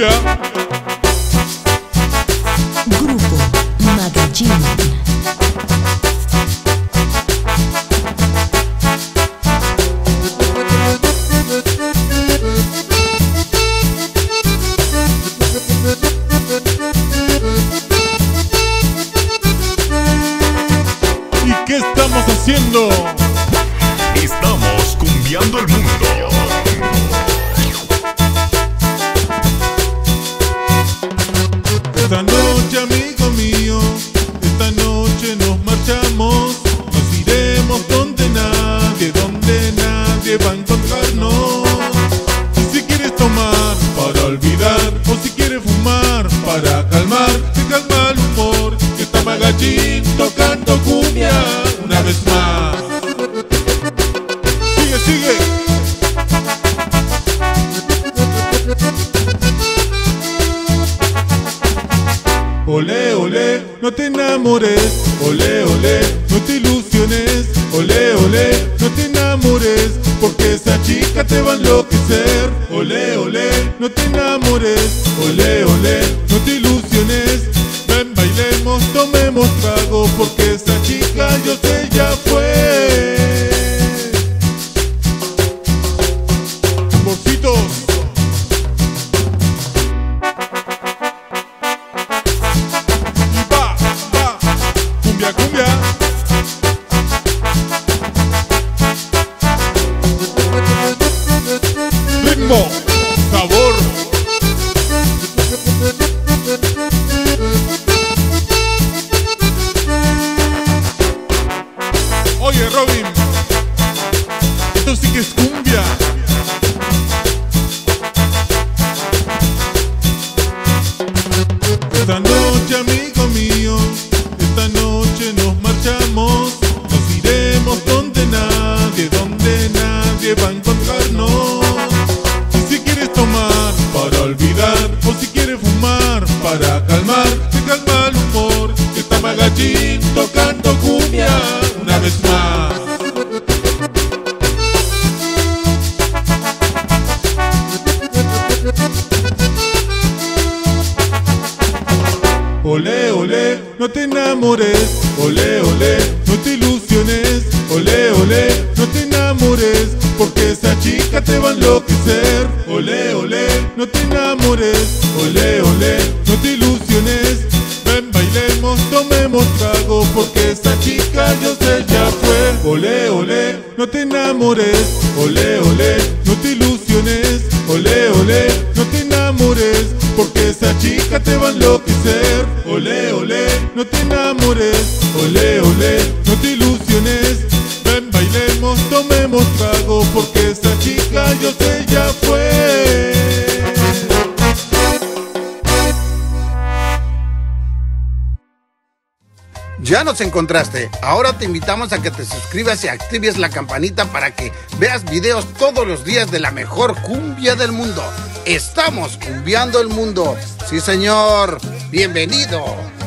cumbia. Grupo Magachina. ¿Qué estamos haciendo? Estamos cumbiando el mundo. Esta noche, amigo mío, esta noche nos marchamos. Nos iremos donde nadie va a encontrarnos. Y si quieres tomar para olvidar, o si quieres fumar para calmar, te calma el humor, que está Magachín tocando cumbia. Más. Sigue, sigue. Olé, olé, no te enamores. Olé, olé, no te ilusiones. Olé, olé, no te enamores, porque esa chica te va a enloquecer. Olé, olé, no te enamores. Olé, olé, no te ilusiones. Ven, bailemos, tomemos trago, porque esa chica yo sé ya fue. Tamborcitos. Y va, va, cumbia, cumbia. Ritmo, sabor. Oye, Robin, esto sí que es cumbia. Esta noche, amigo mío, esta noche nos marchamos. Nos iremos donde nadie va a encontrarnos. Y si quieres tomar para olvidar, o si quieres fumar para calmar, te calma el humor, que está Magachín tocando cumbia. Una vez más. Olé, olé, no te enamores. Olé, olé, no te ilusiones. Olé, olé, no te enamores, porque esa chica te va a enloquecer. Olé, olé, no te enamores. Olé, olé, no te ilusiones. Ven, bailemos, tomemos trago, porque esa chica yo sé ya fue. Olé, olé, no te enamores. Olé, olé, no te ilusiones. Olé, olé, no te enamores, porque esa chica te va a enloquecer. Olé, olé, no te enamores. Olé, olé, no te ilusiones. Ven, bailemos, tomemos trago, porque esa chica yo sé ya fue. Ya nos encontraste, ahora te invitamos a que te suscribas y actives la campanita para que veas videos todos los días de la mejor cumbia del mundo. Estamos cumbiando el mundo. Sí, señor, bienvenido.